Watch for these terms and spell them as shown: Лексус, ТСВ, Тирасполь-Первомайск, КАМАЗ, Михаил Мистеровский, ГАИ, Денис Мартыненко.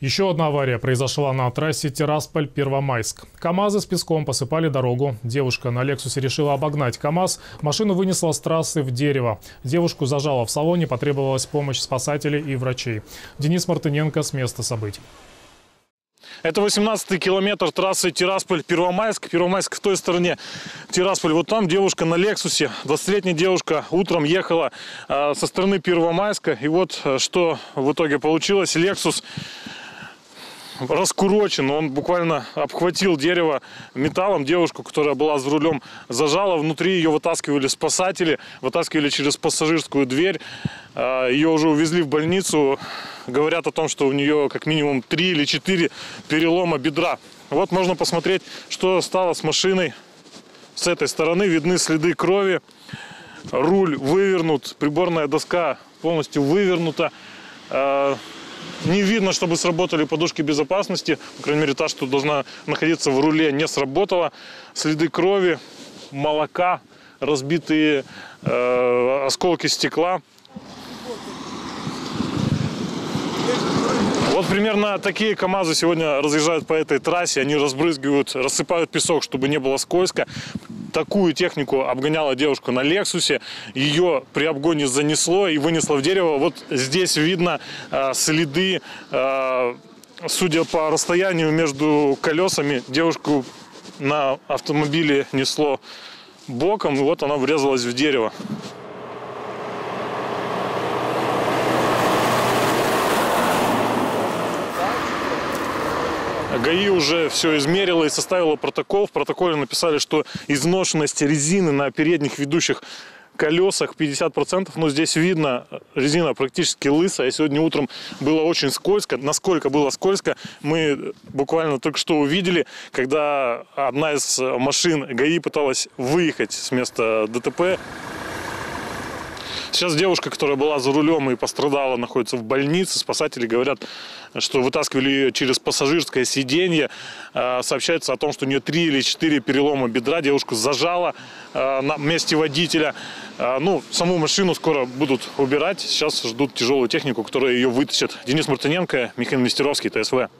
Еще одна авария произошла на трассе Тирасполь-Первомайск. КАМАЗы с песком посыпали дорогу. Девушка на «Лексусе» решила обогнать КАМАЗ. Машину вынесла с трассы в дерево. Девушку зажало в салоне, потребовалась помощь спасателей и врачей. Денис Мартыненко с места событий. Это 18-й километр трассы Тирасполь-Первомайск. Первомайск в той стороне, Тирасполь вот там. Девушка на «Лексусе», 20-летняя девушка, утром ехала со стороны Первомайска. И вот что в итоге получилось. «Лексус» раскурочен, он буквально обхватил дерево металлом. Девушку, которая была за рулем, зажала. Внутри ее вытаскивали спасатели, вытаскивали через пассажирскую дверь. Ее уже увезли в больницу. Говорят о том, что у нее как минимум 3 или 4 перелома бедра. Вот можно посмотреть, что стало с машиной. С этой стороны видны следы крови. Руль вывернут, приборная доска полностью вывернута. Не видно, чтобы сработали подушки безопасности. По крайней мере, та, что должна находиться в руле, не сработала. Следы крови, молока, разбитые осколки стекла. Вот примерно такие КАМАЗы сегодня разъезжают по этой трассе. Они разбрызгивают, рассыпают песок, чтобы не было скользко. Такую технику обгоняла девушка на «Лексусе». Ее при обгоне занесло и вынесло в дерево. Вот здесь видно следы, судя по расстоянию между колесами. Девушку на автомобиле несло боком, и вот она врезалась в дерево. ГАИ уже все измерило и составило протокол. В протоколе написали, что изношенность резины на передних ведущих колесах 50%. Но здесь видно, резина практически лысая. Сегодня утром было очень скользко. Насколько было скользко, мы буквально только что увидели, когда одна из машин ГАИ пыталась выехать с места ДТП. Сейчас девушка, которая была за рулем и пострадала, находится в больнице. Спасатели говорят, что вытаскивали ее через пассажирское сиденье. Сообщается о том, что у нее 3 или 4 перелома бедра. Девушку зажало на месте водителя. Ну, саму машину скоро будут убирать. Сейчас ждут тяжелую технику, которая ее вытащит. Денис Мартыненко, Михаил Мистеровский, ТСВ.